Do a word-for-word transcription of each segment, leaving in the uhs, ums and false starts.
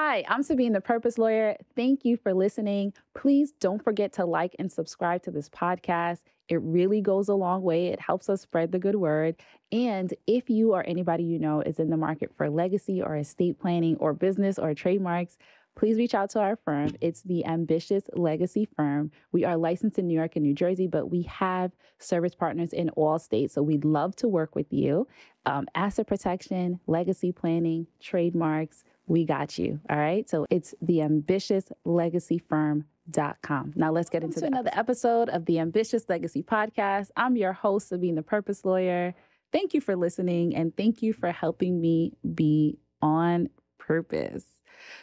Hi, I'm Sabine The Purpose Lawyer. Thank you for listening. Please don't forget to like and subscribe to this podcast. It really goes a long way. It helps us spread the good word. And if you or anybody you know is in the market for legacy or estate planning or business or trademarks, please reach out to our firm. It's the Ambitious Legacy Firm. We are licensed in New York and New Jersey, but we have service partners in all states. So we'd love to work with you. Um, asset protection, legacy planning, trademarks, we got you. All right. So it's the Ambitious Legacy Firm. Dot com. Now let's get Welcome into to another episode. episode of the Ambitious Legacy Podcast. I'm your host, Sabine the Purpose Lawyer. Thank you for listening and thank you for helping me be on purpose.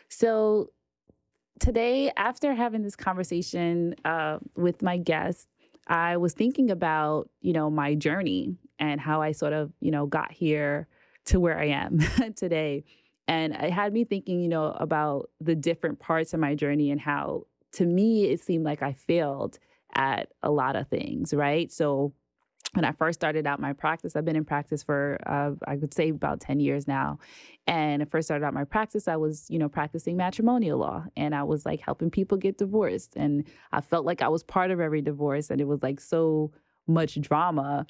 So today, after having this conversation uh, with my guest, I was thinking about, you know, my journey and how I sort of, you know, got here to where I am today. And it had me thinking, you know, about the different parts of my journey and how, to me, it seemed like I failed at a lot of things, right? So when I first started out my practice, I've been in practice for, uh, I could say about ten years now. And when I first started out my practice, I was, you know, practicing matrimonial law. And I was like helping people get divorced. And I felt like I was part of every divorce. And it was like so much drama.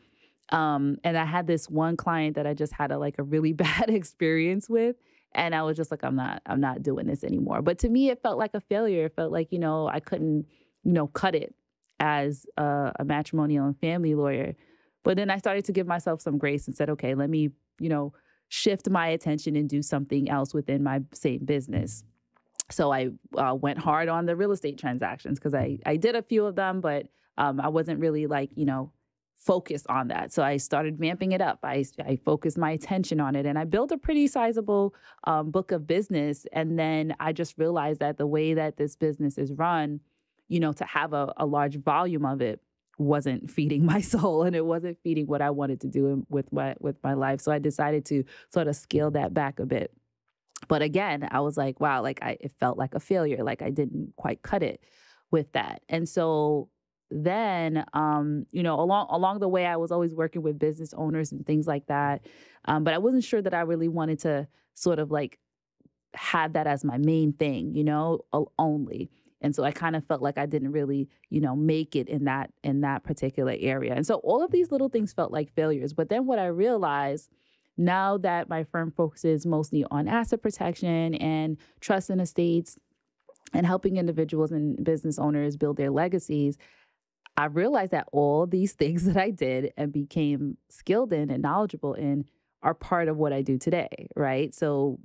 Um, and I had this one client that I just had a, like a really bad experience with. And I was just like, I'm not, I'm not doing this anymore. But to me, it felt like a failure. It felt like, you know, I couldn't, you know, cut it as a, a matrimonial and family lawyer. But then I started to give myself some grace and said, okay, let me, you know, shift my attention and do something else within my same business. So I uh, went hard on the real estate transactions because I, I did a few of them, but um, I wasn't really like, you know, focused on that. So I started vamping it up. I, I focused my attention on it and I built a pretty sizable um, book of business. And then I just realized that the way that this business is run, you know, to have a, a large volume of it wasn't feeding my soul and it wasn't feeding what I wanted to do with my, with my life. So I decided to sort of scale that back a bit. But again, I was like, wow, like I, it felt like a failure. Like I didn't quite cut it with that. And so then, um, you know, along along the way, I was always working with business owners and things like that. Um, but I wasn't sure that I really wanted to sort of like have that as my main thing, you know, only. And so I kind of felt like I didn't really, you know, make it in that in that particular area. And so all of these little things felt like failures. But then what I realized now that my firm focuses mostly on asset protection and trust and estates and helping individuals and business owners build their legacies, I realized that all these things that I did and became skilled in and knowledgeable in are part of what I do today, right? So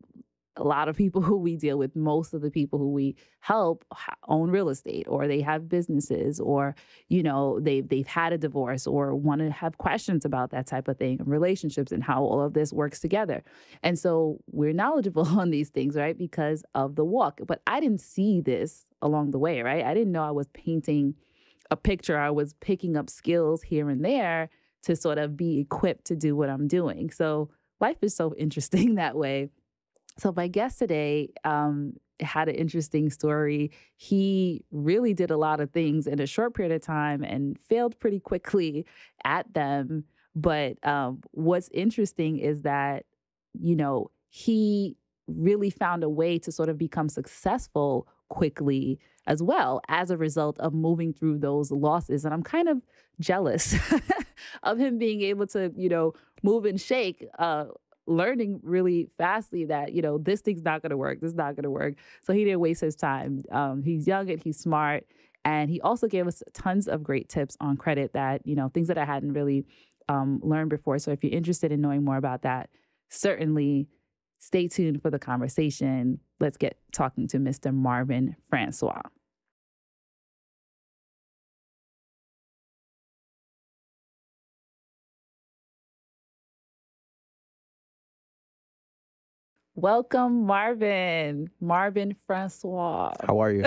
a lot of people who we deal with, most of the people who we help own real estate or they have businesses or, you know, they've, they've had a divorce or want to have questions about that type of thing, relationships and how all of this works together. And so we're knowledgeable on these things, right? Because of the walk. But I didn't see this along the way, right? I didn't know I was painting a picture. I was picking up skills here and there to sort of be equipped to do what I'm doing. So life is so interesting that way. So my guest today um, had an interesting story. He really did a lot of things in a short period of time and failed pretty quickly at them. But um, what's interesting is that, you know, he really found a way to sort of become successful quickly as well as a result of moving through those losses. And I'm kind of jealous of him being able to, you know, move and shake, uh, learning really fastly that, you know, this thing's not going to work. This is not going to work. So he didn't waste his time. Um, he's young and he's smart. And he also gave us tons of great tips on credit that, you know, things that I hadn't really um, learned before. So if you're interested in knowing more about that, certainly stay tuned for the conversation. Let's get talking to Mister Marvin Francois. Welcome, Marvin. Marvin Francois. How are you?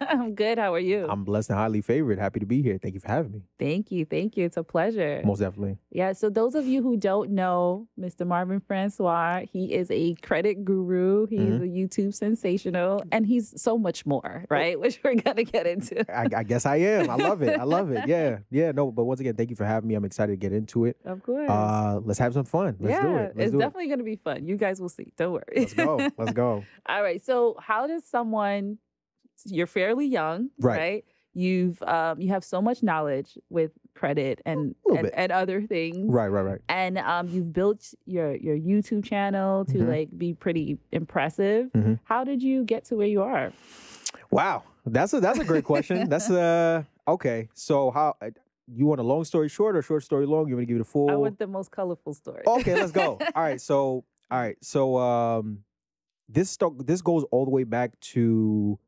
I'm good. How are you? I'm blessed and highly favored. Happy to be here. Thank you for having me. Thank you. Thank you. It's a pleasure. Most definitely. Yeah. So those of you who don't know Mister Marvin Francois, he is a credit guru. He's mm-hmm. a YouTube sensational, and he's so much more, right? Which we're going to get into. I, I guess I am. I love it. I love it. Yeah. Yeah. No, but once again, thank you for having me. I'm excited to get into it. Of course. Uh, let's have some fun. Let's yeah, do it. Let's it's do definitely it. going to be fun. You guys will see. Don't worries. Let's go. Let's go. All right. So how does someone, you're fairly young, right? right? You've um, you have so much knowledge with credit and and, and other things, right, right, right. And um, you've built your your YouTube channel to mm-hmm. like be pretty impressive. Mm-hmm. How did you get to where you are? Wow, that's a that's a great question. That's a okay. So how you want a long story short or short story long? You want to give it a full? I want the most colorful story. Okay, let's go. All right, so all right, so um, this st- this goes all the way back to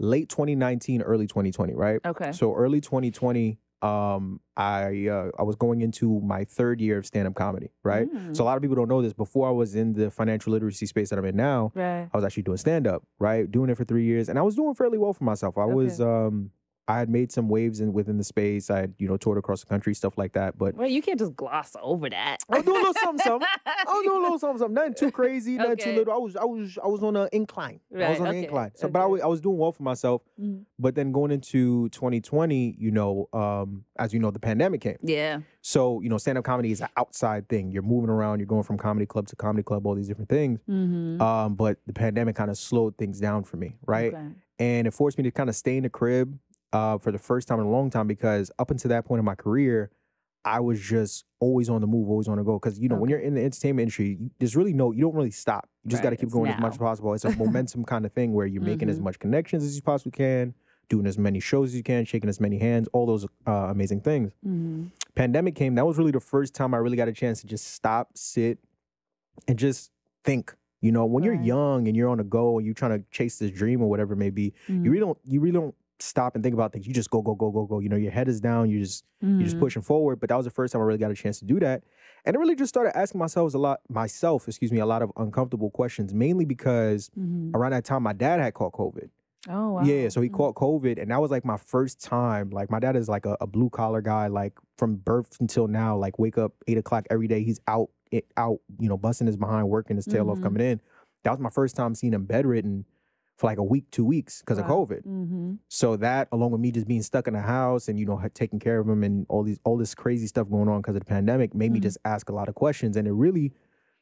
late twenty nineteen, early twenty twenty, right? Okay. So early twenty twenty, um, I uh, I was going into my third year of stand-up comedy, right? Mm. So a lot of people don't know this. Before I was in the financial literacy space that I'm in now, right. I was actually doing stand-up, right? Doing it for three years, and I was doing fairly well for myself. I okay. was, um, I had made some waves in within the space. I had, you know, toured across the country, stuff like that. But well, you can't just gloss over that. I was doing a little something, something. I was doing a little something, something. Nothing too crazy, nothing okay. too little. I was, I was, I was on an incline. Right. I was on okay. an incline. So, okay. but I was, I was doing well for myself. Mm-hmm. But then going into twenty twenty, you know, um, as you know, the pandemic came. Yeah. So you know, stand-up comedy is an outside thing. You're moving around. You're going from comedy club to comedy club. All these different things. Mm-hmm. Um, but the pandemic kind of slowed things down for me, right? Okay. And it forced me to kind of stay in the crib. Uh, for the first time in a long time, because up until that point in my career, I was just always on the move, always on the go. Because, you know, okay. when you're in the entertainment industry, you, there's really no, you don't really stop. You just right. got to keep it's going now. As much as possible. It's a momentum kind of thing where you're mm-hmm. making as much connections as you possibly can, doing as many shows as you can, shaking as many hands, all those uh, amazing things. Mm-hmm. Pandemic came. That was really the first time I really got a chance to just stop, sit, and just think. You know, when right. you're young and you're on the go and you're trying to chase this dream or whatever it may be, mm-hmm. you really don't, you really don't, stop and think about things. You just go, go, go, go, go. You know, your head is down. You just, mm-hmm. you're just pushing forward. But that was the first time I really got a chance to do that. And I really just started asking myself a lot, myself, excuse me, a lot of uncomfortable questions, mainly because mm-hmm. around that time, my dad had caught COVID. Oh, wow. Yeah, so he mm-hmm. caught COVID. And that was like my first time. Like my dad is like a, a blue collar guy, like from birth until now, like wake up eight o'clock every day. He's out, it, out, you know, busting his behind, working his tail mm-hmm. off, coming in. That was my first time seeing him bedridden for like a week, two weeks because wow. of COVID. Mm-hmm. So that, along with me just being stuck in the house and, you know, taking care of him and all these, all this crazy stuff going on because of the pandemic made mm-hmm. me just ask a lot of questions. And it really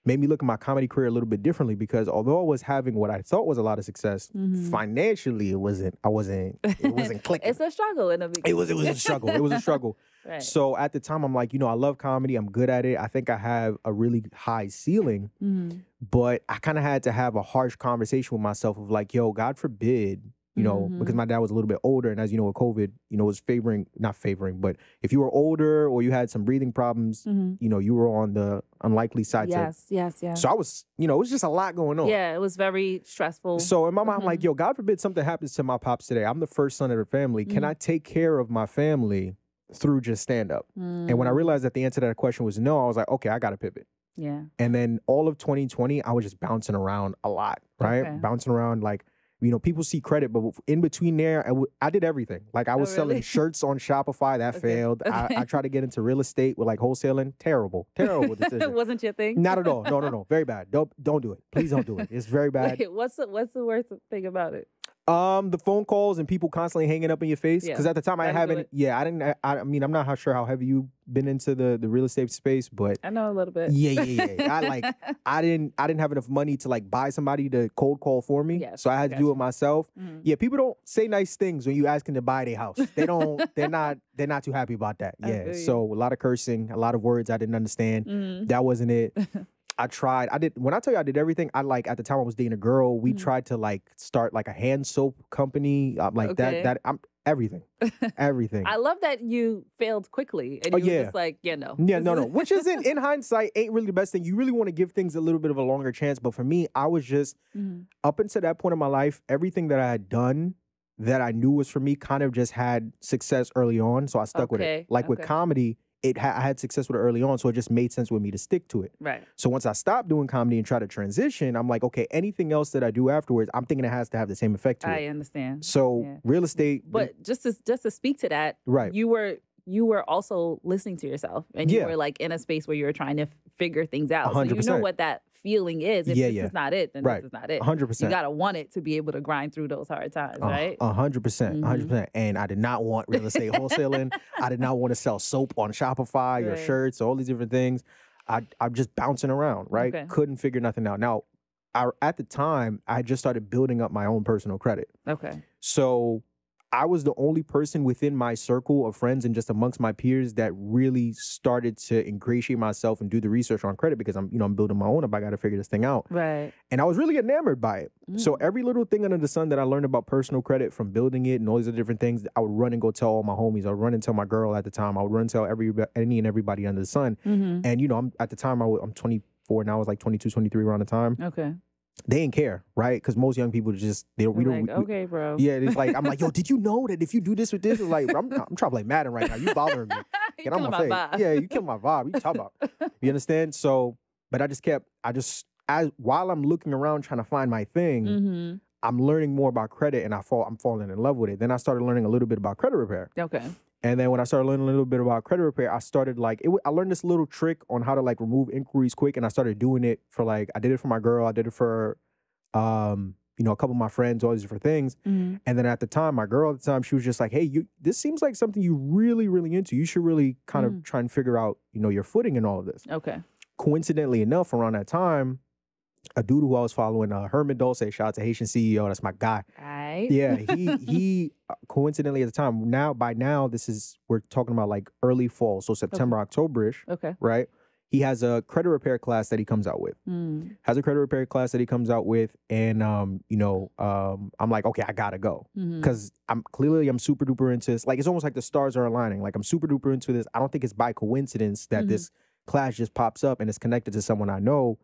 made me look at my comedy career a little bit differently because although I was having what I thought was a lot of success, mm-hmm. financially it wasn't, I wasn't, it wasn't clicking. It's a struggle in the beginning. It was, it was a struggle. It was a struggle. Right. So at the time I'm like, you know, I love comedy. I'm good at it. I think I have a really high ceiling, mm-hmm. but I kind of had to have a harsh conversation with myself of like, yo, God forbid, you know, mm-hmm. because my dad was a little bit older. And as you know, with COVID, you know, was favoring, not favoring, but if you were older or you had some breathing problems, mm-hmm. you know, you were on the unlikely side. Yes, to, yes, yes. So I was, you know, it was just a lot going on. Yeah, it was very stressful. So in my mind, mm-hmm. I'm like, yo, God forbid something happens to my pops today. I'm the first son of the family. Mm-hmm. Can I take care of my family through just stand up? Mm-hmm. And when I realized that the answer to that question was no, I was like, okay, I got to pivot. Yeah. And then all of twenty twenty, I was just bouncing around a lot, right? Okay. Bouncing around like, you know, people see credit, but in between there, I, w- I did everything. Like I was oh, really? selling shirts on Shopify. That okay. failed. Okay. I, I tried to get into real estate with like wholesaling. Terrible, terrible decision. It wasn't your thing? Not at all. No, no, no. Very bad. Don't don't do it. Please don't do it. It's very bad. Wait, what's the, what's the worst thing about it? Um, the phone calls and people constantly hanging up in your face. Because yeah. at the time I, I haven't. Yeah, I didn't. I, I mean, I'm not sure how heavy you've been into the, the real estate space, but I know a little bit. Yeah, yeah, yeah. I like. I didn't. I didn't have enough money to like buy somebody to cold call for me. Yes, so I had gotcha. to do it myself. Mm-hmm. Yeah, people don't say nice things when you ask them to buy their house. They don't. they're not. They're not too happy about that. Yeah. So a lot of cursing, a lot of words I didn't understand. Mm-hmm. That wasn't it. I tried, I did, when I tell you I did everything, I like, at the time I was dating a girl, we mm-hmm. tried to like start like a hand soap company, uh, like okay. that, that, I'm, everything, everything. I love that you failed quickly and oh, you yeah. were just like, yeah, no. Yeah, no, no, which isn't, in hindsight, ain't really the best thing. You really want to give things a little bit of a longer chance. But for me, I was just, mm-hmm. up until that point in my life, everything that I had done that I knew was for me kind of just had success early on. So I stuck okay. with it. Like okay. with comedy, It ha- I had success with it early on, so it just made sense with me to stick to it. Right. So once I stopped doing comedy and try to transition, I'm like, okay, anything else that I do afterwards, I'm thinking it has to have the same effect to I it. I understand. So yeah. real estate. But yeah. just to just to speak to that, right. you were you were also listening to yourself, and you yeah. were like in a space where you were trying to f- figure things out. one hundred percent. So you know what that feeling is. If yeah, this yeah. is not it, then right. this is not it. one hundred percent. You got to want it to be able to grind through those hard times, uh, right? one hundred percent. Mm-hmm. one hundred percent. And I did not want real estate wholesaling. I did not want to sell soap on Shopify right. or shirts or all these different things. I, I'm just bouncing around, right? Okay. Couldn't figure nothing out. Now, I, at the time, I just started building up my own personal credit. Okay. So I was the only person within my circle of friends and just amongst my peers that really started to ingratiate myself and do the research on credit, because I'm, you know, I'm building my own up. I got to figure this thing out. Right. And I was really enamored by it. Mm. So every little thing under the sun that I learned about personal credit, from building it and all these other different things, I would run and go tell all my homies. I would run and tell my girl at the time. I would run and tell every, any and everybody under the sun. Mm-hmm. And, you know, I'm at the time I was, I'm twenty-four and I was like twenty-two, twenty-three around the time. Okay. They didn't care, right? Because most young people just, they don't, we like, don't. We, okay, bro. Yeah, it's like, I'm like, yo, did you know that if you do this with this, it's like, I'm, I'm trying to play Madden right now. You bothering me. Get on my face. Vibe. Yeah, you killing my vibe. You talking about. You understand? So, but I just kept, I just, as while I'm looking around trying to find my thing, mm-hmm. I'm learning more about credit, and I fall, I'm falling in love with it. Then I started learning a little bit about credit repair. Okay. And then when I started learning a little bit about credit repair, I started like, it, I learned this little trick on how to like remove inquiries quick. And I started doing it for like, I did it for my girl. I did it for, um, you know, a couple of my friends, all these different things. Mm-hmm. And then at the time, my girl at the time, she was just like, hey, you, this seems like something you really, really into. You should really kind mm-hmm. of try and figure out, you know, your footing in all of this. Okay. Coincidentally enough, around that time, a dude who I was following, uh, Herman Dulce, shout out to Haitian C E O. That's my guy. Right. Yeah, he he coincidentally at the time, now by now, this is, we're talking about like early fall, so September, okay. October-ish. Okay. Right? He has a credit repair class that he comes out with. Mm. Has a credit repair class that he comes out with. And, um, you know, um, I'm like, okay, I gotta go. Because mm-hmm. I'm clearly, I'm super duper into this. Like, it's almost like the stars are aligning. Like, I'm super duper into this. I don't think it's by coincidence that mm-hmm. this class just pops up and it's connected to someone I know.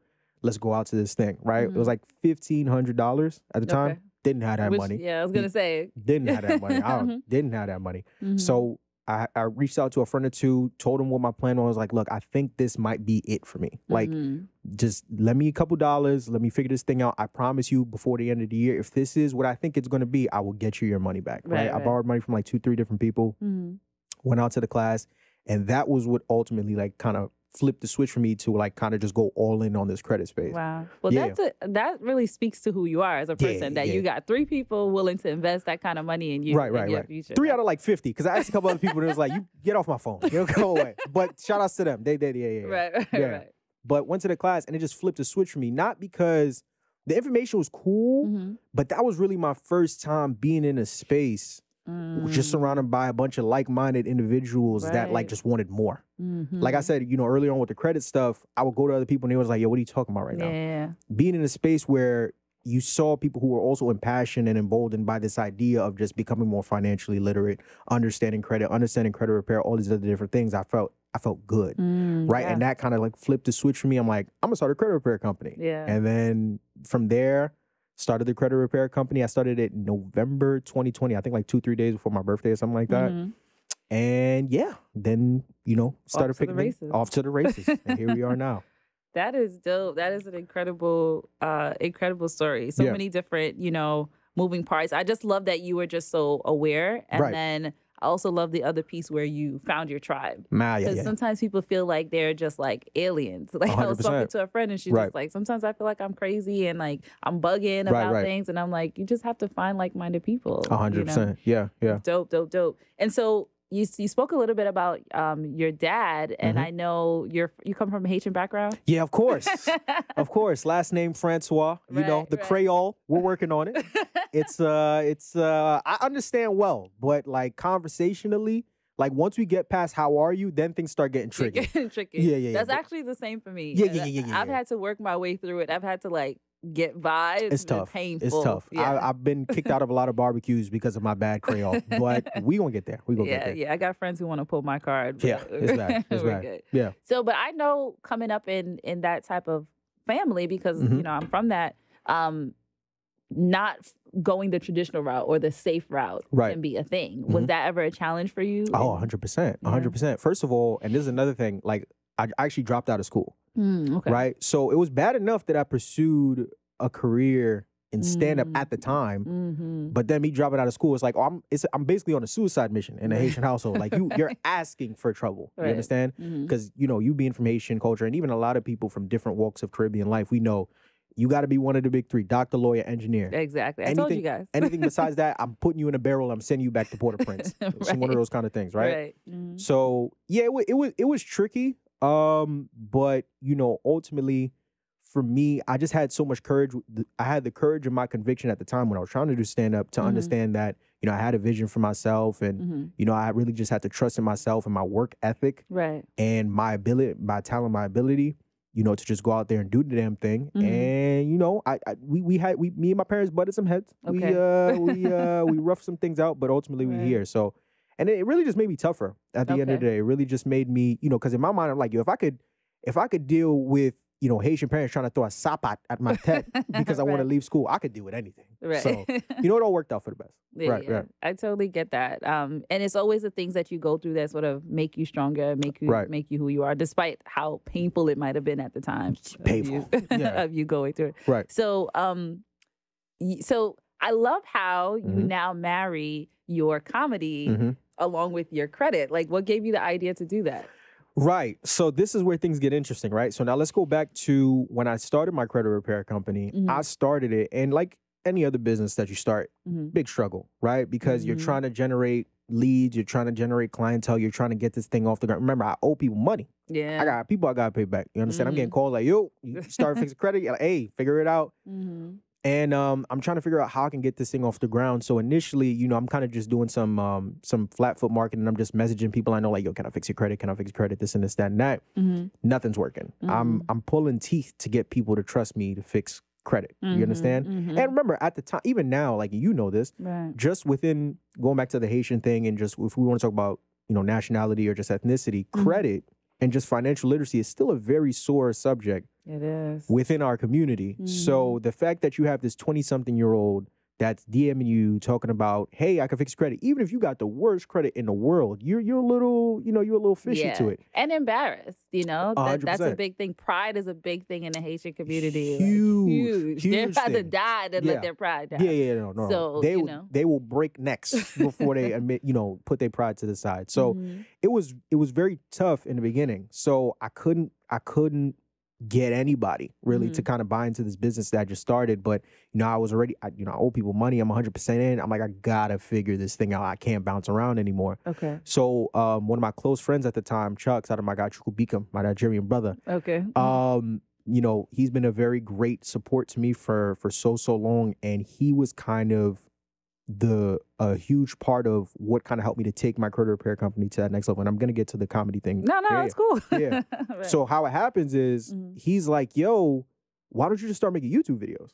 Let's go out to this thing, right? Mm-hmm. It was like fifteen hundred dollars at the time. Okay. Didn't have that Which, money. Yeah, I was going to say. Didn't have that money. I don't, didn't have that money. Mm-hmm. So I, I reached out to a friend or two, told him what my plan was. I was like, look, I think this might be it for me. Like, mm-hmm. just let me a couple dollars. Let me figure this thing out. I promise you, before the end of the year, if this is what I think it's going to be, I will get you your money back, right? right? right. I borrowed money from like two, three different people, mm-hmm. went out to the class, and that was what ultimately like kind of flip the switch for me to like kind of just go all in on this credit space. Wow. Well, yeah. that's a, that really speaks to who you are as a person, yeah, that yeah. you got three people willing to invest that kind of money in you. Right, right, right. Future. Three out of like fifty, because I asked a couple other people and it was like, you get off my phone. You know, go away. But shout outs to them. They did, yeah, yeah, yeah. Right, right, yeah. right. But went to the class and it just flipped the switch for me, not because the information was cool, mm-hmm. but that was really my first time being in a space Mm. just surrounded by a bunch of like-minded individuals right. that like just wanted more. Mm-hmm. Like I said, you know, earlier on with the credit stuff, I would go to other people and they was like, yo, what are you talking about right yeah. now? Yeah. Being in a space where you saw people who were also impassioned and emboldened by this idea of just becoming more financially literate, understanding credit, understanding credit repair, all these other different things, I felt I felt good. Mm, right. Yeah. And that kind of like flipped the switch for me. I'm like, I'm gonna start a credit repair company. Yeah. And then from there, started the credit repair company. I started it in November twenty twenty, I think like two, three days before my birthday or something like that. Mm-hmm. And yeah, then, you know, started picking it off to the races. And here we are now. That is dope. That is an incredible, uh, incredible story. So yeah. many different, you know, moving parts. I just love that you were just so aware. And right. then I also love the other piece where you found your tribe. Nah, yeah, yeah. Sometimes people feel like they're just like aliens. Like one hundred percent. I was talking to a friend and she's right. just like, sometimes I feel like I'm crazy and like I'm bugging about right, right. things. And I'm like, you just have to find like-minded people. one hundred percent. You know? Yeah, yeah. Dope, dope, dope. And so You you spoke a little bit about um, your dad, and mm-hmm. I know you're you come from a Haitian background. Yeah, of course, of course. Last name Francois. You right, know the right. Creole. We're working on it. it's uh, it's uh, I understand well, but like conversationally, like once we get past "How are you," then things start getting tricky. Getting tricky. Yeah, yeah. yeah That's but, actually the same for me. Yeah, yeah, yeah, yeah, yeah. I've yeah. had to work my way through it. I've had to like. Get by. It's, it's tough. Painful. It's tough. Yeah. I, I've been kicked out of a lot of barbecues because of my bad Creole, but we gonna get there. We gonna yeah, get there. Yeah, I got friends who want to pull my card. But yeah, it's bad. It's bad. Good. Yeah. So, but I know coming up in in that type of family because mm-hmm. you know I'm from that. Um, not going the traditional route or the safe route right. can be a thing. Was mm-hmm. that ever a challenge for you? Oh, one hundred percent, one hundred percent. First of all, and this is another thing. Like I actually dropped out of school. Mm, okay. Right. So it was bad enough that I pursued a career in stand up mm. at the time. Mm-hmm. But then me dropping out of school, it's like, oh, I'm it's, I'm basically on a suicide mission in a Haitian household. Like you, you're asking for trouble. Right. You understand? Because, mm-hmm. you know, you being from Haitian culture and even a lot of people from different walks of Caribbean life, we know you got to be one of the big three, doctor, lawyer, engineer. Exactly. I anything, told you guys. anything besides that, I'm putting you in a barrel. I'm sending you back to Port-au-Prince. right. It's one of those kind of things. Right. right. Mm-hmm. So, yeah, it, it was it was tricky. Um, but, you know, ultimately for me, I just had so much courage. I had the courage of my conviction at the time when I was trying to do stand-up to mm-hmm. understand that, you know, I had a vision for myself and, mm-hmm. you know, I really just had to trust in myself and my work ethic right. and my ability, my talent, my ability, you know, to just go out there and do the damn thing. Mm-hmm. And, you know, I, I we we had, we me and my parents butted some heads. Okay. We, uh, we, uh, we roughed some things out, but ultimately right. we're here. So, and it really just made me tougher at the okay. end of the day. It really just made me, you know, because in my mind, I'm like, yo, if I could, if I could deal with, you know, Haitian parents trying to throw a sapat at my head because I right. want to leave school, I could deal with anything. Right. So, you know, it all worked out for the best. Yeah, right, yeah. right. I totally get that. Um, and it's always the things that you go through that sort of make you stronger, make you right. make you who you are, despite how painful it might have been at the time. It's painful. Of you, yeah. of you going through it. Right. So, um, so I love how you mm-hmm. now marry your comedy mm-hmm. along with your credit. Like, what gave you the idea to do that? Right. So this is where things get interesting, right? So now let's go back to when I started my credit repair company. Mm-hmm. I started it, and like any other business that you start, mm-hmm. big struggle, right? Because mm-hmm. you're trying to generate leads, you're trying to generate clientele, you're trying to get this thing off the ground. Remember, I owe people money. Yeah. I got people I got to pay back. You understand? Mm-hmm. I'm getting calls like, yo, you start fixing credit? You're like, hey, figure it out. Mm-hmm. And um, I'm trying to figure out how I can get this thing off the ground. So initially, you know, I'm kind of just doing some um, some flat foot marketing. And I'm just messaging people I know, like, yo, can I fix your credit? Can I fix your credit? This and this, that and that. Mm-hmm. Nothing's working. Mm-hmm. I'm I'm pulling teeth to get people to trust me to fix credit. Mm-hmm. You understand? Mm-hmm. And remember, at the time, even now, like, you know this, right. just within going back to the Haitian thing and just if we want to talk about, you know, nationality or just ethnicity, mm-hmm. credit and just financial literacy is still a very sore subject. It is. Within our community. Mm-hmm. So the fact that you have this twenty-something-year-old that's DMing you, talking about, hey, I can fix credit. Even if you got the worst credit in the world, you're you're a little, you know, you're a little fishy yeah. to it. And embarrassed, you know? That, that's a big thing. Pride is a big thing in the Haitian community. Huge. Like, huge. huge They're about thing. to die to yeah. let their pride die. Yeah, yeah, no, no. So, they, you know. They will break necks before they, admit, you know, put their pride to the side. So mm-hmm. it was it was very tough in the beginning. So I couldn't, I couldn't, get anybody really mm-hmm. to kind of buy into this business that I just started. But, you know, I was already, I, you know, I owe people money. I'm one hundred percent in. I'm like, I gotta figure this thing out. I can't bounce around anymore. Okay. So um, one of my close friends at the time, Chuck's out of my guy, Chuka Ibekwe, my Nigerian brother. Okay. Um, you know, he's been a very great support to me for, for so, so long. And he was kind of the, a huge part of what kind of helped me to take my credit repair company to that next level. And I'm going to get to the comedy thing. No, no, yeah, it's cool. yeah. Right. So how it happens is mm-hmm. he's like, yo, why don't you just start making YouTube videos?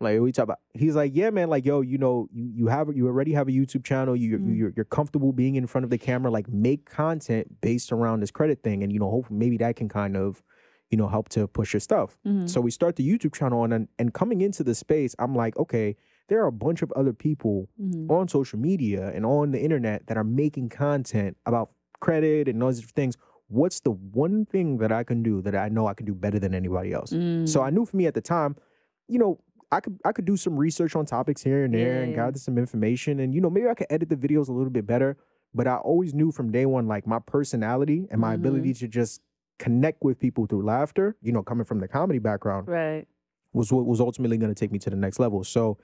Like, we talk about, he's like, yeah, man, like, yo, you know, you, you have, you already have a YouTube channel. You, mm-hmm. you, you're, you're comfortable being in front of the camera, like make content based around this credit thing. And, you know, hopefully maybe that can kind of, you know, help to push your stuff. Mm-hmm. So we start the YouTube channel and, and coming into the space, I'm like, okay, there are a bunch of other people mm-hmm. on social media and on the internet that are making content about credit and all these things. What's the one thing that I can do that I know I can do better than anybody else? Mm. So I knew for me at the time, you know, I could I could do some research on topics here and there yeah, and gather yeah. some information. And, you know, maybe I could edit the videos a little bit better. But I always knew from day one, like my personality and my mm-hmm. ability to just connect with people through laughter, you know, coming from the comedy background, right, was what was ultimately going to take me to the next level. So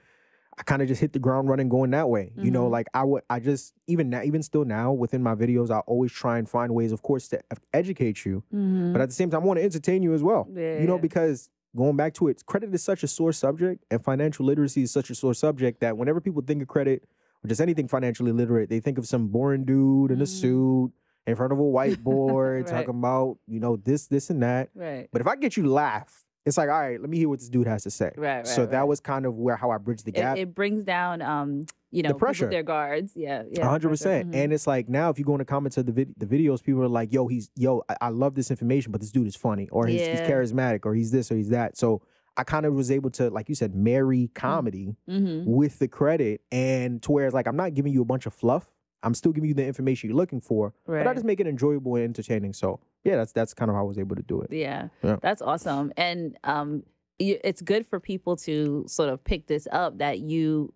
I kind of just hit the ground running going that way. Mm-hmm. You know, like I would, I just, even now, even still now within my videos, I always try and find ways, of course, to educate you. Mm-hmm. But at the same time, I want to entertain you as well. Yeah. You know, because going back to it, credit is such a sore subject and financial literacy is such a sore subject that whenever people think of credit or just anything financially literate, they think of some boring dude in mm-hmm. a suit in front of a whiteboard right. talking about, you know, this, this and that. Right. But if I get you to laugh, it's like, all right, let me hear what this dude has to say. Right, right, so that right. was kind of where how I bridged the gap. It, it brings down, um, you know, the pressure. People, their guards. Yeah, yeah. one hundred percent. Mm-hmm. And it's like now if you go in the comments of the, vid- the videos, people are like, yo, he's, yo, I, I love this information, but this dude is funny or he's, yeah. he's charismatic or he's this or he's that. So I kind of was able to, like you said, marry comedy mm-hmm. with the credit and to where it's like I'm not giving you a bunch of fluff. I'm still giving you the information you're looking for, right. but I just make it enjoyable and entertaining. So yeah, that's that's kind of how I was able to do it. Yeah, yeah. That's awesome. And um, it's good for people to sort of pick this up that you,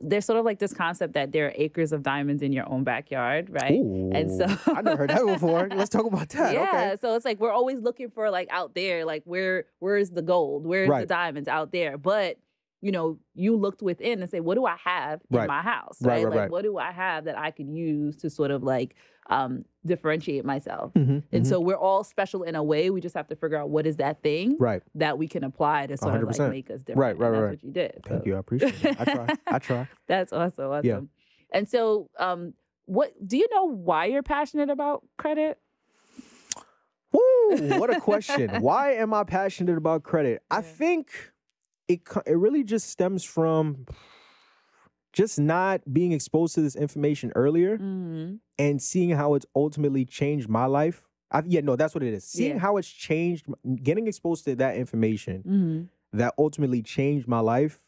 there's sort of like this concept that there are acres of diamonds in your own backyard, right? Ooh, and so I've never heard that before. Let's talk about that. Yeah, okay. So it's like we're always looking for like out there, like where where's the gold? Where's right. the diamonds out there? But you know, you looked within and say, what do I have in right. my house? Right. right, right like, right. What do I have that I can use to sort of like um, differentiate myself? Mm-hmm, and mm-hmm. so we're all special in a way. We just have to figure out what is that thing right. that we can apply to sort one hundred percent. Of like make us different. Right, right, right. That's right. what you did. Thank so. you. I appreciate it. I try. I try. That's also awesome. Yeah. And so um, what do you know why you're passionate about credit? Ooh, what a question. Why am I passionate about credit? Yeah. I think it it really just stems from just not being exposed to this information earlier mm-hmm. and seeing how it's ultimately changed my life. I, yeah, no, that's what it is. Seeing yeah. how it's changed, getting exposed to that information mm-hmm. that ultimately changed my life.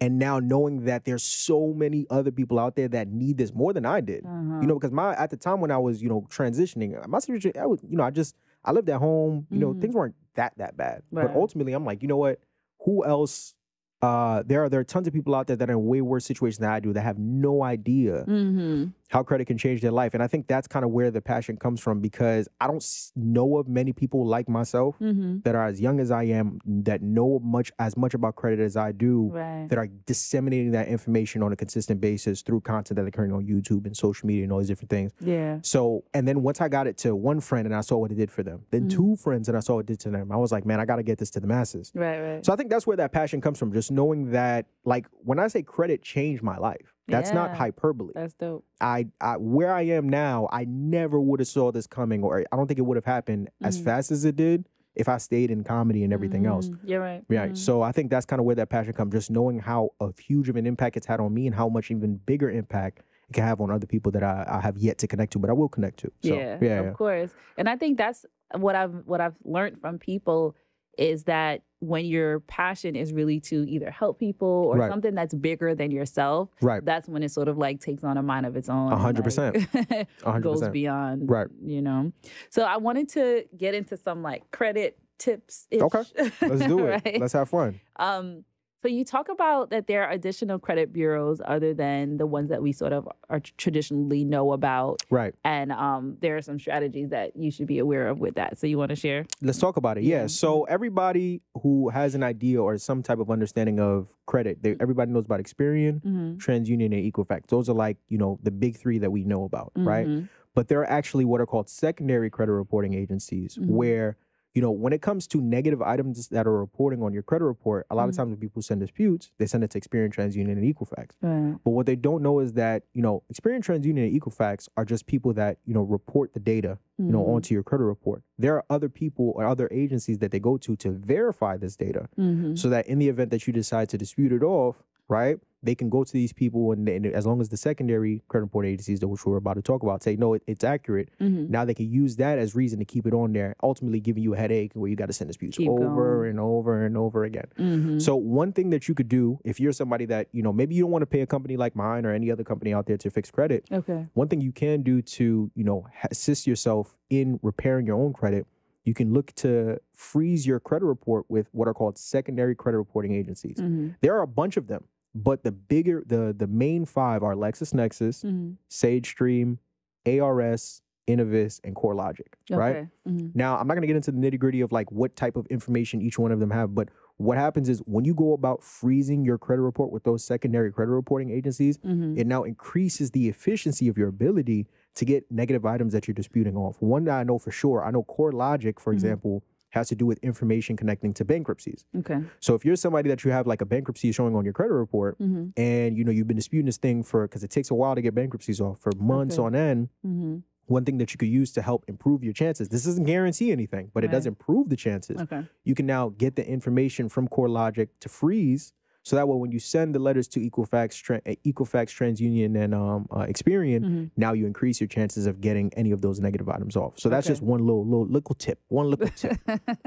And now knowing that there's so many other people out there that need this more than I did, uh-huh. you know, because my at the time when I was, you know, transitioning, my situation, I was, you know, I just I lived at home, you mm-hmm. know, things weren't that that bad. Right. But ultimately, I'm like, you know what? Who else? Uh, there are there are tons of people out there that are in way worse situations than I do that have no idea mm-hmm. how credit can change their life. And I think that's kind of where the passion comes from, because I don't know of many people like myself mm-hmm. that are as young as I am, that know much as much about credit as I do, right. that are disseminating that information on a consistent basis through content that they're creating on YouTube and social media and all these different things. Yeah. So, and then once I got it to one friend and I saw what it did for them, then mm-hmm. two friends and I saw what it did to them, I was like, man, I got to get this to the masses. Right, right. So I think that's where that passion comes from, just knowing that, like, when I say credit changed my life, that's yeah, not hyperbole. That's dope. I, I where I am now, I never would have saw this coming, or I don't think it would have happened mm-hmm. as fast as it did if I stayed in comedy and everything mm-hmm. else. Yeah, right. Yeah. Mm-hmm. So I think that's kind of where that passion comes, just knowing how a huge of an impact it's had on me and how much even bigger impact it can have on other people that I, I have yet to connect to, but I will connect to. So, yeah, yeah, of yeah. course. And I think that's what I've what I've learned from people is that when your passion is really to either help people or right. something that's bigger than yourself, right. that's when it sort of like takes on a mind of its own. one hundred percent. Like one hundred percent. Goes beyond, right. you know. So I wanted to get into some like credit tips. Okay, let's do it. Right? Let's have fun. Um, so you talk about that there are additional credit bureaus other than the ones that we sort of are traditionally know about. Right. And um, there are some strategies that you should be aware of with that. So you want to share? Let's talk about it. Yeah. yeah. So everybody who has an idea or some type of understanding of credit, they, everybody knows about Experian, mm-hmm. Transunion, and Equifax. Those are like, you know, the big three that we know about. Mm-hmm. Right. But there are actually what are called secondary credit reporting agencies mm-hmm. where, you know, when it comes to negative items that are reporting on your credit report, a lot mm-hmm. of times when people send disputes, they send it to Experian, TransUnion, and Equifax. Right. But what they don't know is that, you know, Experian, TransUnion, and Equifax are just people that, you know, report the data, mm-hmm. you know, onto your credit report. There are other people or other agencies that they go to to verify this data mm-hmm. so that in the event that you decide to dispute it off, right, they can go to these people, and, and as long as the secondary credit report agencies, which we're about to talk about, say, no, it, it's accurate. Mm-hmm. Now they can use that as reason to keep it on there, ultimately giving you a headache where you got to send disputes keep over going. and over and over again. Mm-hmm. So one thing that you could do if you're somebody that, you know, maybe you don't want to pay a company like mine or any other company out there to fix credit. Okay. One thing you can do to, you know, assist yourself in repairing your own credit, you can look to freeze your credit report with what are called secondary credit reporting agencies. Mm-hmm. There are a bunch of them. But the bigger, the the main five are LexisNexis, mm-hmm. SageStream, A R S, Innovis, and CoreLogic, okay. right? Mm-hmm. Now, I'm not going to get into the nitty-gritty of like what type of information each one of them have, but what happens is when you go about freezing your credit report with those secondary credit reporting agencies, mm-hmm. it now increases the efficiency of your ability to get negative items that you're disputing off. One that I know for sure, I know CoreLogic, for mm-hmm. example, has to do with information connecting to bankruptcies. Okay. So if you're somebody that you have like a bankruptcy showing on your credit report mm-hmm. and, you know, you've been disputing this thing for, because it takes a while to get bankruptcies off for months okay. on end, mm-hmm. one thing that you could use to help improve your chances, this doesn't guarantee anything, but right. it does improve the chances. Okay. You can now get the information from CoreLogic to freeze. So that way, when you send the letters to Equifax, Tran- Equifax, TransUnion, and um, uh, Experian, mm-hmm. now you increase your chances of getting any of those negative items off. So that's okay. just one little, little, little tip. One little tip.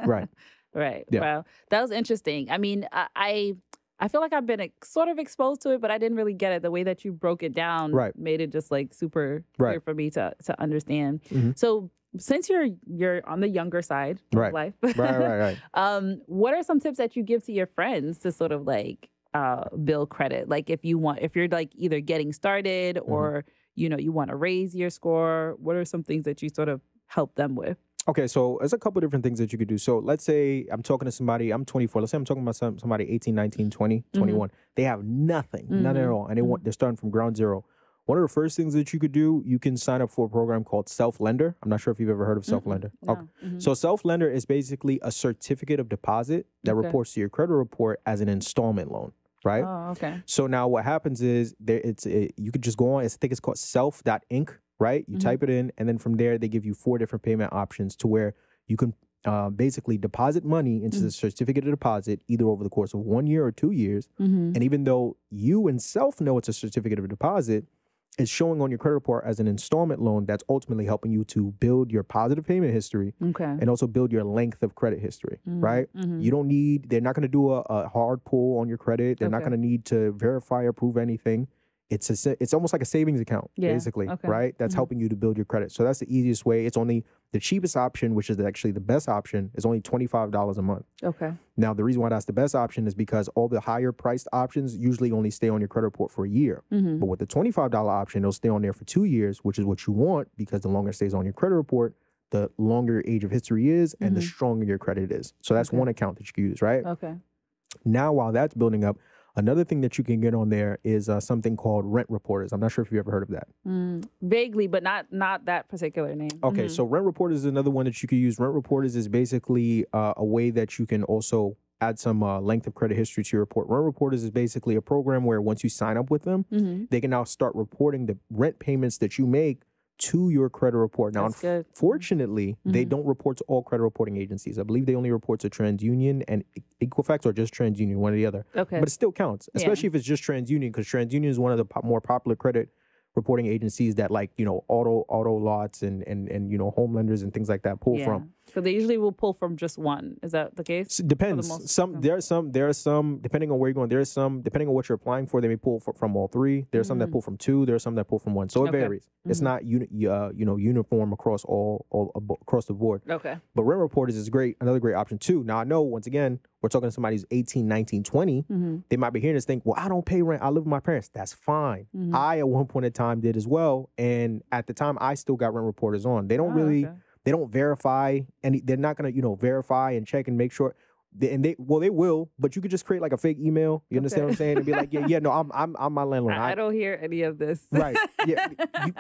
Right. Right. Yeah. Wow. That was interesting. I mean, I, I, I feel like I've been ex- sort of exposed to it, but I didn't really get it. The way that you broke it down right. made it just like super right. clear for me to to understand. Mm-hmm. So. Since you're you're on the younger side of right. life, right, right, right. um, what are some tips that you give to your friends to sort of like uh, build credit? Like if you want, if you're like either getting started or mm-hmm. you know you want to raise your score, what are some things that you sort of help them with? Okay, so there's a couple of different things that you could do. So let's say I'm talking to somebody, I'm twenty-four. Let's say I'm talking about some, somebody eighteen, nineteen, twenty, mm-hmm. twenty-one. They have nothing, mm-hmm. none at all, and they want, they're starting from ground zero. One of the first things that you could do, you can sign up for a program called Self Lender. I'm not sure if you've ever heard of Self Lender. Mm-hmm. No. Okay. Mm-hmm. So Self Lender is basically a certificate of deposit that okay. reports to your credit report as an installment loan. Right. Oh, okay. So now what happens is there, it's it, you could just go on. It's, I think it's called self dot inc. Right. You mm-hmm. type it in, and then from there they give you four different payment options to where you can uh, basically deposit money into mm-hmm. the certificate of deposit either over the course of one year or two years. Mm-hmm. And even though you and self know it's a certificate of deposit, it's showing on your credit report as an installment loan that's ultimately helping you to build your positive payment history okay. and also build your length of credit history, mm-hmm. right? Mm-hmm. You don't need, they're not going to do a, a hard pull on your credit. They're okay. not going to need to verify or prove anything. It's a, it's almost like a savings account, yeah. basically, okay. right? That's mm-hmm. helping you to build your credit. So that's the easiest way. It's only the cheapest option, which is actually the best option, is only twenty-five dollars a month. Okay. Now, the reason why that's the best option is because all the higher priced options usually only stay on your credit report for a year. Mm-hmm. But with the twenty-five dollars option, it'll stay on there for two years, which is what you want, because the longer it stays on your credit report, the longer your age of history is and mm-hmm. the stronger your credit is. So that's okay. one account that you can use, right? Okay. Now, while that's building up, another thing that you can get on there is uh, something called Rent Reporters. I'm not sure if you've ever heard of that. Mm, vaguely, but not not that particular name. Okay, mm-hmm. so Rent Reporters is another one that you could use. Rent Reporters is basically uh, a way that you can also add some uh, length of credit history to your report. Rent Reporters is basically a program where once you sign up with them, mm-hmm. they can now start reporting the rent payments that you make to your credit report. Now, unfortunately, mm-hmm. they don't report to all credit reporting agencies. I believe they only report to Transunion and Equifax, or just Transunion, one or the other. Okay. But it still counts, especially yeah. if it's just Transunion, because Transunion is one of the po- more popular credit reporting agencies that, like, you know, auto auto lots and, and, and you know, home lenders and things like that pull yeah. from. So they usually will pull from just one. Is that the case? So depends. The some there are some there are some depending on where you're going. There are some depending on what you're applying for. They may pull for, from all three. There are mm-hmm. some that pull from two. There are some that pull from one. So it okay. varies. Mm-hmm. It's not uni, uh, you know uniform across all, all across the board. Okay. But Rent Reporters is great. Another great option too. Now I know once again we're talking to somebody who's eighteen, nineteen, twenty. Mm-hmm. They might be hearing this thing. Well, I don't pay rent. I live with my parents. That's fine. Mm-hmm. I at one point in time did as well, and at the time I still got Rent Reporters on. They don't oh, really. Okay. They don't verify, and they're not going to, you know, verify and check and make sure. They, and they, well, they will, but you could just create like a fake email. You understand okay. what I'm saying? And be like, yeah, yeah, no, I'm, I'm, I'm my landlord. I, I don't hear any of this. Right. Yeah. You,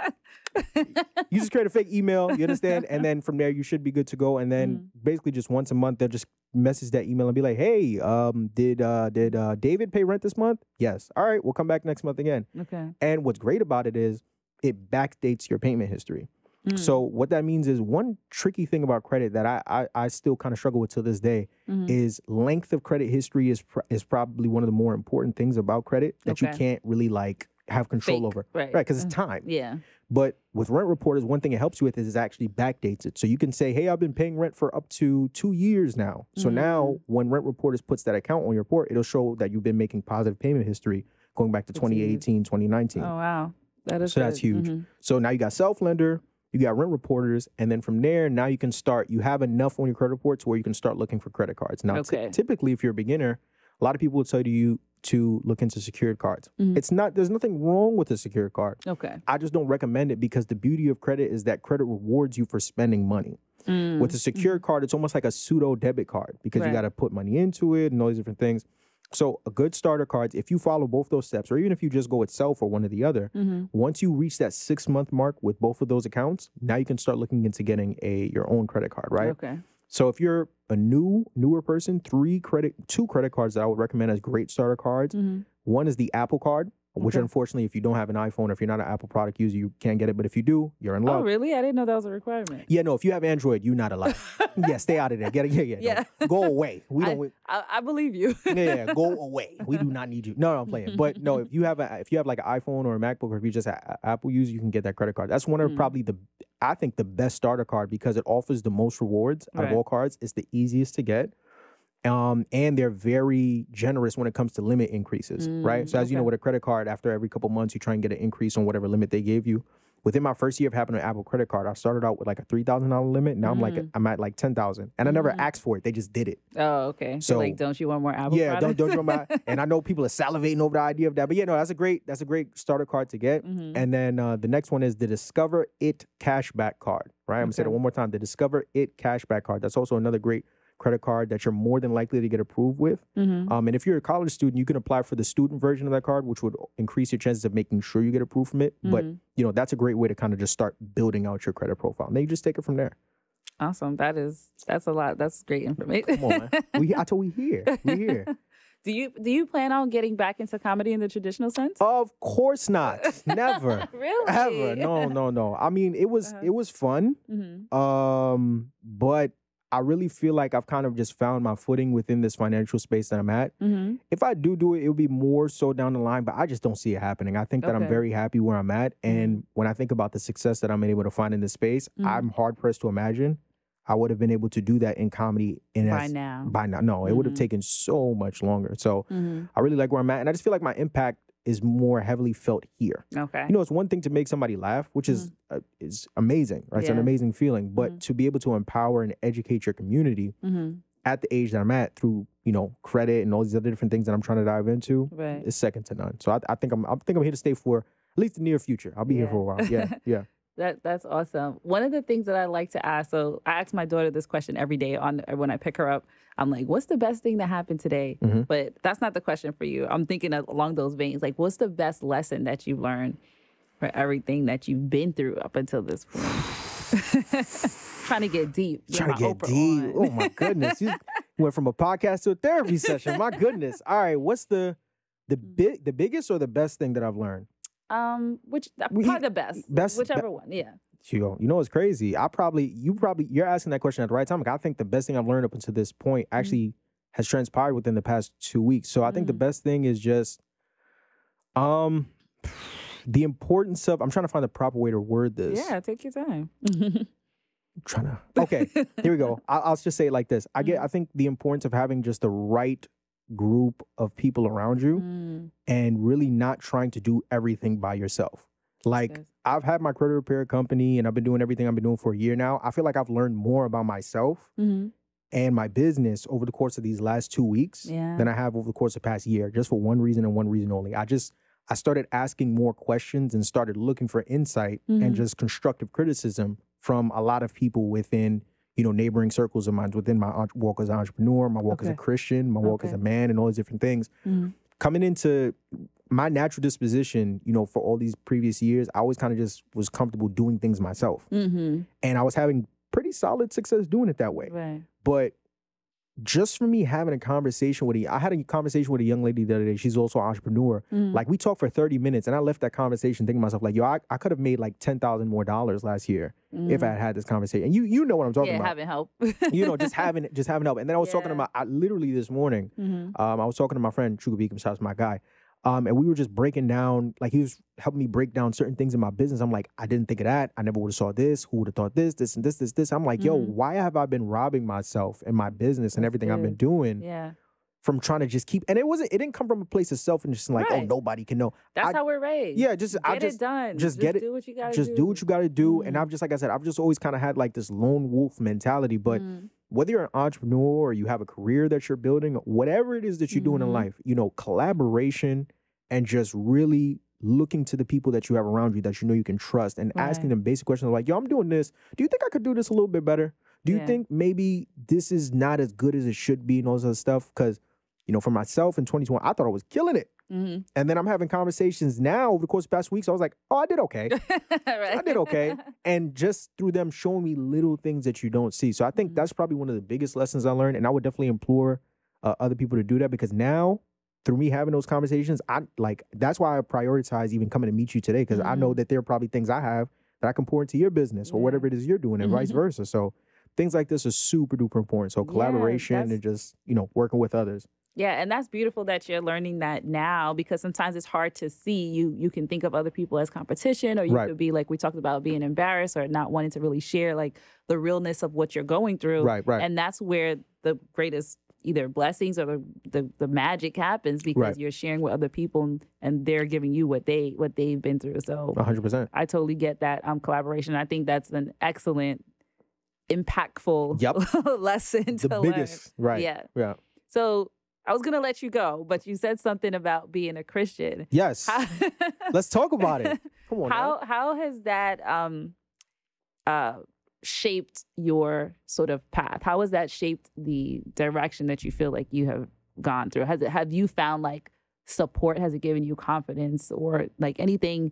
you just create a fake email. You understand? And then from there, you should be good to go. And then mm-hmm. basically just once a month, they'll just message that email and be like, hey, um, did, uh, did, uh, David pay rent this month? Yes. All right. We'll come back next month again. Okay. And what's great about it is it backdates your payment history. Mm. So what that means is one tricky thing about credit that I I, I still kind of struggle with to this day mm-hmm. is length of credit history is pr- is probably one of the more important things about credit that okay. you can't really like have control Fake, over. Right. Right. Because it's time. Yeah. But with Rent Reporters, one thing it helps you with is it actually backdates it. So you can say, hey, I've been paying rent for up to two years now. So mm-hmm. now when Rent Reporters puts that account on your report, it'll show that you've been making positive payment history going back to twenty eighteen, twenty nineteen. Oh, wow. That is So good. That's huge. Mm-hmm. So now you got Self-Lender. You got Rent Reporters, and then from there, now you can start. You have enough on your credit report to where you can start looking for credit cards. Now, okay. t- typically, if you're a beginner, a lot of people will tell you to look into secured cards. Mm-hmm. It's not. There's nothing wrong with a secured card. Okay. I just don't recommend it because the beauty of credit is that credit rewards you for spending money. Mm. With a secured mm-hmm. card, it's almost like a pseudo debit card because right. you got to put money into it and all these different things. So a good starter card, if you follow both those steps, or even if you just go with Self or one or the other, mm-hmm. once you reach that six month mark with both of those accounts, now you can start looking into getting a your own credit card, right? Okay. So if you're a new newer person, three credit, two credit cards that I would recommend as great starter cards. Mm-hmm. One is the Apple card, which okay. unfortunately, if you don't have an iPhone or if you're not an Apple product user, you can't get it. But if you do, you're in luck. Oh, really? I didn't know that was a requirement. Yeah, no. If you have Android, you're not allowed. Yeah, stay out of there. Get it? Yeah, yeah. yeah. No. Go away. We don't. I, I, I believe you. yeah, yeah, go away. We do not need you. No, no, I'm playing. But no, if you have a, if you have like an iPhone or a MacBook, or if you just an Apple user, you can get that credit card. That's one of mm. probably the, I think the best starter card because it offers the most rewards out right. of all cards. It's the easiest to get. Um, and they're very generous when it comes to limit increases, mm, right? So as okay. you know, with a credit card, after every couple months, you try and get an increase on whatever limit they gave you. within my first year of having an Apple credit card, I started out with like a three thousand dollars limit. Now mm. I'm like, I'm at like ten thousand dollars. And mm. I never asked for it. They just did it. Oh, okay. So, so like, don't you want more Apple yeah, products? Yeah, don't, don't you want more? And I know people are salivating over the idea of that. But yeah, no, that's a great, that's a great starter card to get. Mm-hmm. And then uh, the next one is the Discover It Cashback card, right? Okay. I'm going to say that one more time. The Discover It Cashback card. That's also another great credit card that you're more than likely to get approved with. Mm-hmm. Um, and if you're a college student, you can apply for the student version of that card, which would increase your chances of making sure you get approved from it. Mm-hmm. But, you know, that's a great way to kind of just start building out your credit profile. And then you just take it from there. Awesome. That is, that's a lot. That's great information. Come on, man. We, I told you, we here. We here. Do you do you plan on getting back into comedy in the traditional sense? Of course not. Never. Really? Ever. No, no, no. I mean, it was, uh-huh. it was fun. Mm-hmm. Um, but I really feel like I've kind of just found my footing within this financial space that I'm at. Mm-hmm. If I do do it, it'll be more so down the line, but I just don't see it happening. I think that okay. I'm very happy where I'm at. And mm-hmm. when I think about the success that I'm able to find in this space, mm-hmm. I'm hard-pressed to imagine I would have been able to do that in comedy. In by as, now. By now. No, it mm-hmm. would have taken so much longer. So mm-hmm. I really like where I'm at. And I just feel like my impact is more heavily felt here. Okay. You know, it's one thing to make somebody laugh, which mm. is uh, is amazing, right? Yeah. It's an amazing feeling. But mm. to be able to empower and educate your community mm-hmm. at the age that I'm at through, you know, credit and all these other different things that I'm trying to dive into right. is second to none. So I, I think I'm I think I'm here to stay for at least the near future. I'll be yeah. here for a while. Yeah, yeah. That that's awesome. One of the things that I like to ask, so I ask my daughter this question every day on when I pick her up. I'm like, what's the best thing that happened today? Mm-hmm. But that's not the question for you. I'm thinking of, along those veins, like, what's the best lesson that you've learned for everything that you've been through up until this point? Trying to get deep. You're trying to get Oprah deep. On. Oh, my goodness. You went from a podcast to a therapy session. My goodness. All right. What's the the big the biggest or the best thing that I've learned? Um, which probably he, the best, best whichever be- one, yeah. You know, it's crazy. I probably, you probably, you're asking that question at the right time. Like, I think the best thing I've learned up until this point actually mm-hmm. has transpired within the past two weeks. So I mm-hmm. think the best thing is just, um, the importance of. I'm trying to find the proper way to word this. Yeah, take your time. I'm trying to. Okay, here we go. I, I'll just say it like this. I get. Mm-hmm. I think the importance of having just the right group of people around you mm. and really not trying to do everything by yourself. Like, yes. I've had my credit repair company and I've been doing everything I've been doing for a year now. I feel like I've learned more about myself mm-hmm. and my business over the course of these last two weeks yeah. than I have over the course of the past year, just for one reason and one reason only. I just, I started asking more questions and started looking for insight mm-hmm. and just constructive criticism from a lot of people within, you know, neighboring circles of mine, within my walk as an entrepreneur, my walk okay. as a Christian, my walk okay. as a man, and all these different things. Mm-hmm. Coming into my natural disposition, you know, for all these previous years, I always kind of just was comfortable doing things myself. Mm-hmm. And I was having pretty solid success doing it that way. Right. But just for me having a conversation with a, I had a conversation with a young lady the other day. She's also an entrepreneur. Mm. Like, we talked for thirty minutes and I left that conversation thinking to myself, like, yo, I, I could have made like ten thousand dollars more dollars last year mm. if I had had this conversation. And you you know what I'm talking yeah, about. Yeah, having help. You know, just having, just having help. And then I was yeah. talking to my, I, literally this morning, mm-hmm. um, I was talking to my friend, Chuka Ibekwe, shout out to my guy. Um, and we were just breaking down, like, he was helping me break down certain things in my business. I'm like, I didn't think of that. I never would have saw this. Who would have thought this, this, and this, this, this. I'm like, mm-hmm. yo, why have I been robbing myself and my business and That's everything good. I've been doing yeah. from trying to just keep, and it wasn't, it didn't come from a place of self-interest and like, right. oh, nobody can know. That's I, how we're raised. Yeah, just, get I just, it done. just, just get do it, what you gotta just do. do what you gotta do. Mm-hmm. And I've just, like I said, I've just always kind of had like this lone wolf mentality, but mm-hmm. whether you're an entrepreneur or you have a career that you're building, whatever it is that you're mm-hmm. doing in life, you know, collaboration and just really looking to the people that you have around you that you know you can trust and right. asking them basic questions like, yo, I'm doing this. Do you think I could do this a little bit better? Do you yeah. think maybe this is not as good as it should be and all this other stuff? Because, you know, for myself in twenty twenty, I thought I was killing it. Mm-hmm. And then I'm having conversations now over the course of the past weeks. So I was like, oh, I did okay. right. I did okay. And just through them showing me little things that you don't see. So I think mm-hmm. that's probably one of the biggest lessons I learned. And I would definitely implore uh, other people to do that, because now through me having those conversations, I like, that's why I prioritize even coming to meet you today. Because mm-hmm. I know that there are probably things I have that I can pour into your business yeah. or whatever it is you're doing and mm-hmm. vice versa. So things like this are super duper important. So collaboration yeah, and just, you know, working with others. Yeah, and that's beautiful that you're learning that now, because sometimes it's hard to see. You you can think of other people as competition, or you right. could be like we talked about, being embarrassed or not wanting to really share like the realness of what you're going through. Right, right. And that's where the greatest either blessings or the, the, the magic happens because right. you're sharing with other people and they're giving you what they what they've been through. So one hundred percent. I totally get that um collaboration. I think that's an excellent, impactful yep. lesson the to biggest, learn. Right. Yeah. Yeah. So I was going to let you go, but you said something about being a Christian. Yes. How- Let's talk about it. Come on. How now. how has that um uh shaped your sort of path? How has that shaped the direction that you feel like you have gone through? Has it, have you found like support? Has it given you confidence or like anything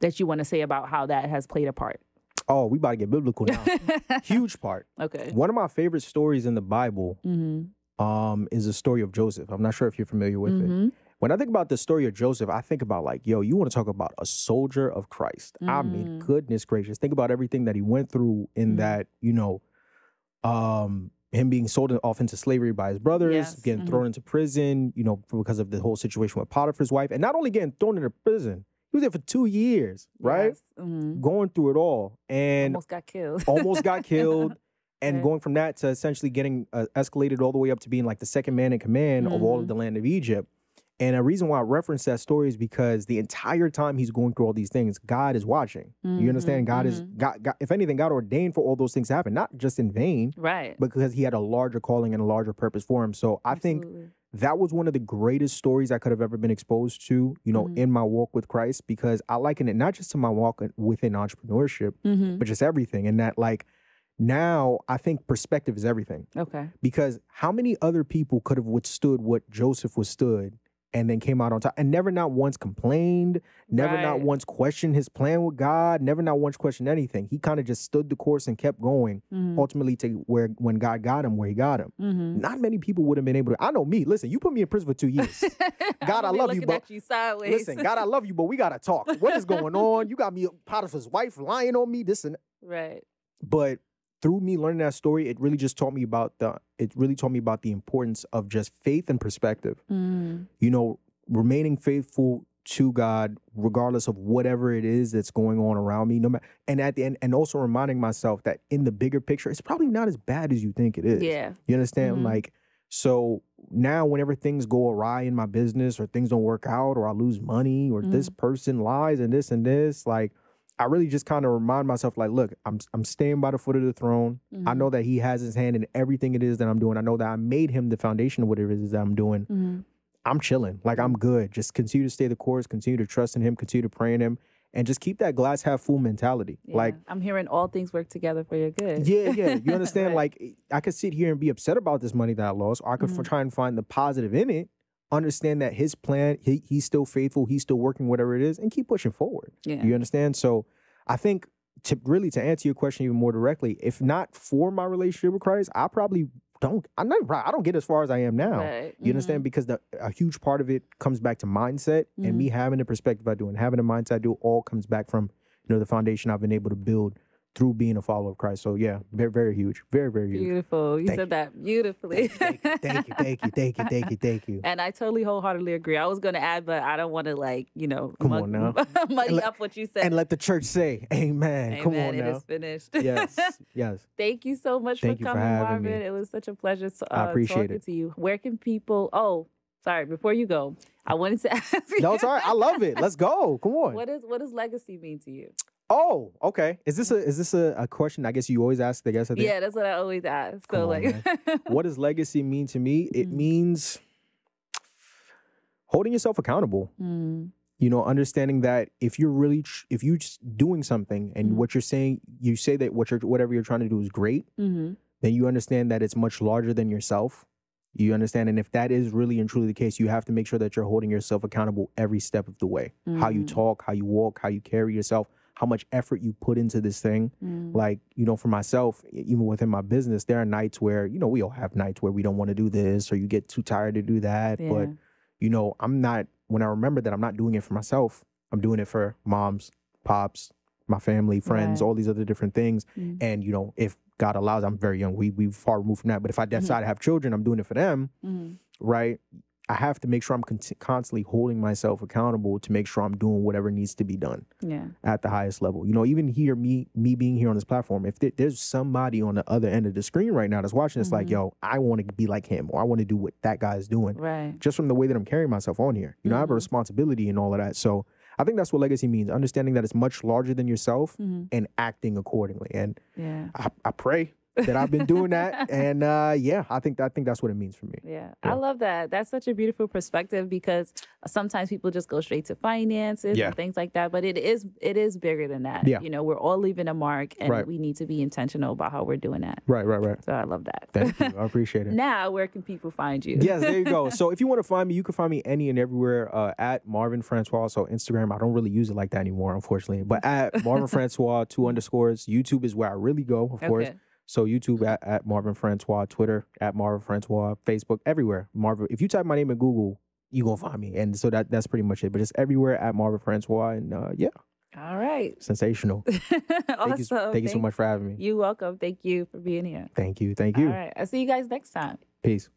that you want to say about how that has played a part? Oh, we about to get biblical now. Huge part. Okay. One of my favorite stories in the Bible mm-hmm. um, is the story of Joseph. I'm not sure if you're familiar with mm-hmm. it. When I think about the story of Joseph, I think about like, yo, you want to talk about a soldier of Christ. Mm. I mean, goodness gracious. Think about everything that he went through in mm. that, you know, um, him being sold off into slavery by his brothers, yes. getting mm-hmm. thrown into prison, you know, because of the whole situation with Potiphar's wife. And not only getting thrown into prison, he was there for two years, right? Yes. Mm-hmm. Going through it all. And almost got killed. Almost got killed. And right. going from that to essentially getting uh, escalated all the way up to being like the second man in command mm-hmm. of all of the land of Egypt. And a reason why I reference that story is because the entire time he's going through all these things, God is watching. Mm-hmm, you understand? God mm-hmm. is, God, God, if anything, God ordained for all those things to happen, not just in vain, right? Because he had a larger calling and a larger purpose for him. So I Absolutely. think that was one of the greatest stories I could have ever been exposed to, you know, mm-hmm. in my walk with Christ, because I liken it not just to my walk within entrepreneurship, mm-hmm. but just everything. And that like, now, I think perspective is everything. Okay. Because how many other people could have withstood what Joseph withstood and then came out on top and never not once complained, never right. not once questioned his plan with God, never not once questioned anything. He kind of just stood the course and kept going, mm-hmm. ultimately to where when God got him, where he got him. Mm-hmm. Not many people would have been able to. I know me. Listen, you put me in prison for two years. God, I love you, but you listen, God, I love you, but we got to talk. What is going on? You got me, Potiphar's wife, lying on me, this and right. But through me learning that story, it really just taught me about the, it really taught me about the importance of just faith and perspective. Mm. You know, remaining faithful to God, regardless of whatever it is that's going on around me. No matter, and at the end, and also reminding myself that in the bigger picture, it's probably not as bad as you think it is. Yeah. You understand? Mm-hmm. Like, so now whenever things go awry in my business or things don't work out or I lose money or mm-hmm. this person lies and this and this, like, I really just kind of remind myself, like, look, I'm I'm staying by the foot of the throne. Mm-hmm. I know that he has his hand in everything it is that I'm doing. I know that I made him the foundation of whatever it is that I'm doing. Mm-hmm. I'm chilling. Like, I'm good. Just continue to stay the course, continue to trust in him, continue to pray in him, and just keep that glass half full mentality. Yeah. Like, I'm hearing all things work together for your good. Yeah, yeah. You understand? Right. Like, I could sit here and be upset about this money that I lost, or I could mm-hmm. try and find the positive in it. Understand that his plan, he, he's still faithful, he's still working whatever it is, and keep pushing forward. Yeah. You understand? So I think to really to answer your question even more directly, if not for my relationship with Christ, I probably don't. I'm not. I don't get as far as I am now. Right. You mm-hmm. understand? Because the, a huge part of it comes back to mindset mm-hmm. and me having the perspective I do and having the mindset I do. All comes back from you know the foundation I've been able to build through being a follower of Christ. So yeah, very, very huge. Very, very huge. Beautiful. You thank said you. that beautifully. Thank you, thank you, thank you, thank you, thank you, thank you. And I totally wholeheartedly agree. I was going to add, but I don't want to like, you know, Come mug, on now. muddy let, up what you said. And let the church say, amen. amen. Come on it now. It is finished. Yes, yes. Thank you so much thank for coming, for Marvin. Me. It was such a pleasure to, uh, I appreciate talking it. to you. Where can people, oh, sorry, before you go, I wanted to ask you. No, it's all right. I love it. Let's go. Come on. What is, what does legacy mean to you? Oh, okay. Is this a is this a, a question? I guess you always ask. I guess I think. Yeah, that's what I always ask. So Come like, on, what does legacy mean to me? It mm. means holding yourself accountable. Mm. You know, understanding that if you're really tr- if you're just doing something and mm. what you're saying, you say that what you're whatever you're trying to do is great, mm-hmm. then you understand that it's much larger than yourself. You understand? And if that is really and truly the case, you have to make sure that you're holding yourself accountable every step of the way. Mm-hmm. How you talk, how you walk, how you carry yourself, how much effort you put into this thing. Mm. Like, you know, for myself, even within my business, there are nights where, you know, we all have nights where we don't want to do this or you get too tired to do that. Yeah. But, you know, I'm not, when I remember that I'm not doing it for myself, I'm doing it for moms, pops, my family, friends, right. all these other different things. Mm. And, you know, if God allows, I'm very young. We, we're far removed from that. But if I decide mm-hmm. to have children, I'm doing it for them. Mm-hmm. Right. I have to make sure I'm cont- constantly holding myself accountable to make sure I'm doing whatever needs to be done yeah. at the highest level. You know, even here, me me being here on this platform, if there, there's somebody on the other end of the screen right now that's watching this, mm-hmm. like, yo, I want to be like him, or I want to do what that guy is doing. Right. Just from the way that I'm carrying myself on here. You know, mm-hmm. I have a responsibility and all of that. So I think that's what legacy means, understanding that it's much larger than yourself mm-hmm. and acting accordingly. And yeah. I, I pray that I've been doing that. And uh, yeah, I think I think that's what it means for me. Yeah. yeah. I love that. That's such a beautiful perspective, because sometimes people just go straight to finances yeah. and things like that. But it is it is bigger than that. Yeah. You know, we're all leaving a mark, and right. we need to be intentional about how we're doing that. Right, right, right. So I love that. Thank you. I appreciate it. Now, where can people find you? Yes, there you go. So if you want to find me, you can find me any and everywhere uh, at Marvin Francois. So Instagram, I don't really use it like that anymore, unfortunately. But at Marvin Francois, two underscores. YouTube is where I really go, of okay. course. So YouTube at, at Marvin Francois, Twitter at Marvin Francois, Facebook, everywhere. Marvin. If you type my name in Google, you're going to find me. And so that that's pretty much it. But it's everywhere at Marvin Francois. And uh, yeah. All right. Sensational. Awesome. Thank you, thank, thank you so much for having me. You're welcome. Thank you for being here. Thank you. Thank you. All right. I'll see you guys next time. Peace.